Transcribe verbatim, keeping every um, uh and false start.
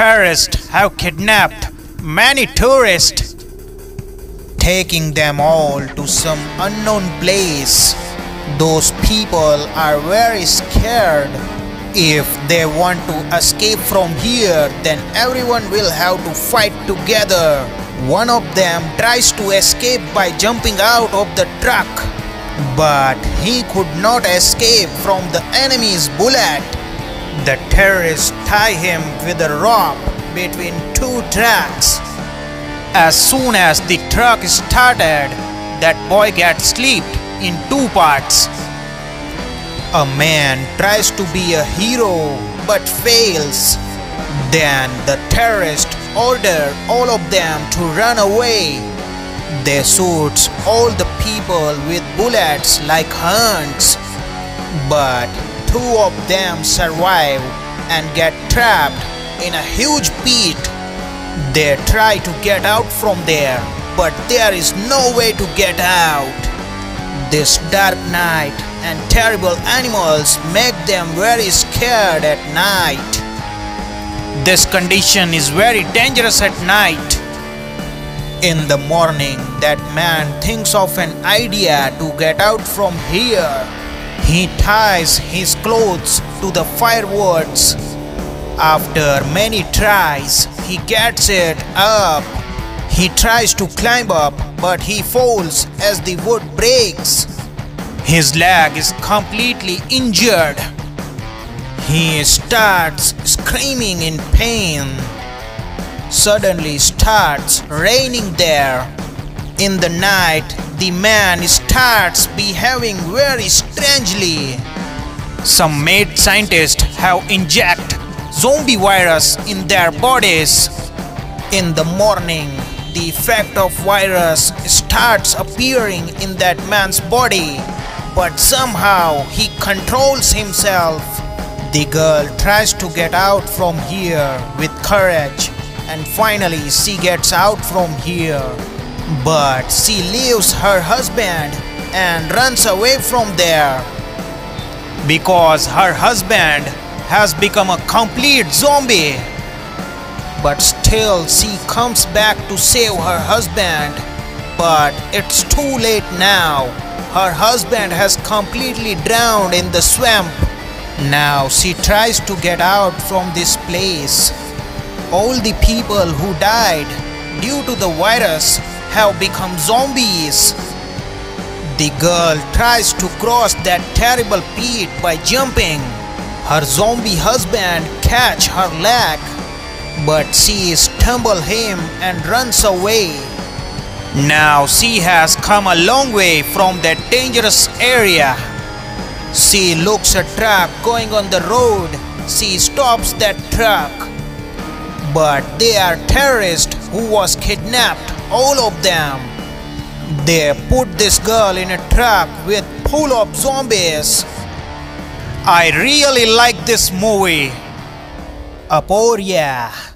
terrorists have kidnapped many tourists, taking them all to some unknown place. Those people are very scared. If they want to escape from here, then everyone will have to fight together. One of them tries to escape by jumping out of the truck, but he could not escape from the enemy's bullet. The terrorists tie him with a rope between two trucks. As soon as the truck started, that boy gets clipped in two parts. A man tries to be a hero but fails. Then the terrorists order all of them to run away. They shoot all the people with bullets like hounds, but two of them survive and get trapped in a huge pit. They try to get out from there, but there is no way to get out. This dark night and terrible animals make them very scared at night. This condition is very dangerous at night. In the morning, that man thinks of an idea to get out from here. He ties his clothes to the firewoods. After many tries, he gets it up. He tries to climb up, but he falls as the wood breaks. His leg is completely injured. He starts screaming in pain. Suddenly starts raining there. In the night, the man starts behaving very strangely. Some mad scientists have injected zombie virus in their bodies. In the morning, the effect of virus starts appearing in that man's body, but somehow he controls himself. The girl tries to get out from here with courage, and finally she gets out from here. But she leaves her husband and runs away from there, because her husband has become a complete zombie. But still she comes back to save her husband, but it's too late now. Her husband has completely drowned in the swamp. Now she tries to get out from this place. All the people who died due to the virus have become zombies. The girl tries to cross that terrible pit by jumping. Her zombie husband catches her leg, but she stumbles him and runs away. Now she has come a long way from that dangerous area. She looks a truck going on the road. She stops that truck. But they are terrorists who was kidnapped, all of them. They put this girl in a truck with full of zombies. I really like this movie, Aporia.